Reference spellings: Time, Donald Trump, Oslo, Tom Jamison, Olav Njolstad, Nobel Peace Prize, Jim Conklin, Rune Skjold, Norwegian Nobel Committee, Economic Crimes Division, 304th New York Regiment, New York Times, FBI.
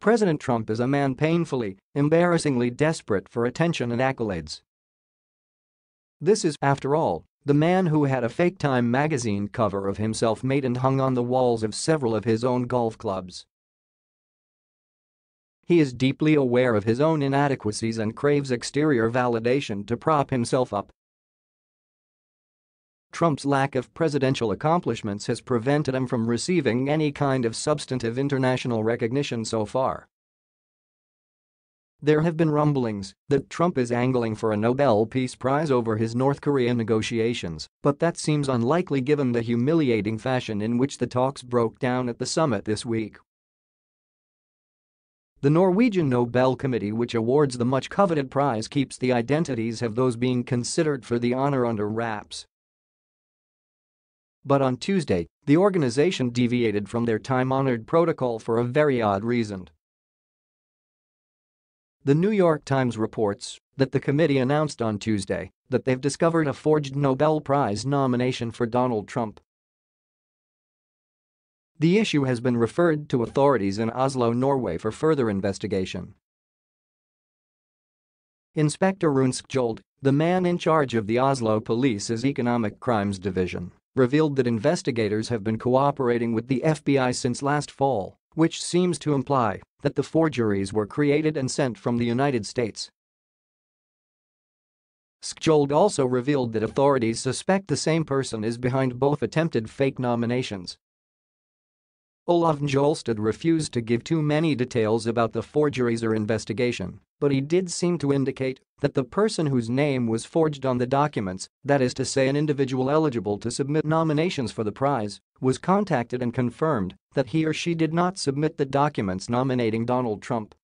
President Trump is a man painfully, embarrassingly desperate for attention and accolades. This is, after all, the man who had a fake Time magazine cover of himself made and hung on the walls of several of his own golf clubs. He is deeply aware of his own inadequacies and craves exterior validation to prop himself up. Trump's lack of presidential accomplishments has prevented him from receiving any kind of substantive international recognition so far. There have been rumblings that Trump is angling for a Nobel Peace Prize over his North Korea negotiations, but that seems unlikely given the humiliating fashion in which the talks broke down at the summit this week. The Norwegian Nobel Committee, which awards the much-coveted prize, keeps the identities of those being considered for the honor under wraps. But on Tuesday, the organization deviated from their time-honored protocol for a very odd reason. The New York Times reports that the committee announced on Tuesday that they've discovered a forged Nobel Prize nomination for Donald Trump. The issue has been referred to authorities in Oslo, Norway for further investigation. Inspector Rune Skjold, the man in charge of the Oslo Police's Economic Crimes Division, revealed that investigators have been cooperating with the FBI since last fall, which seems to imply that the forgeries were created and sent from the United States. Skjold also revealed that authorities suspect the same person is behind both attempted fake nominations. Olav Njolstad refused to give too many details about the forgeries or investigation, but he did seem to indicate that the person whose name was forged on the documents, that is to say an individual eligible to submit nominations for the prize, was contacted and confirmed that he or she did not submit the documents nominating Donald Trump.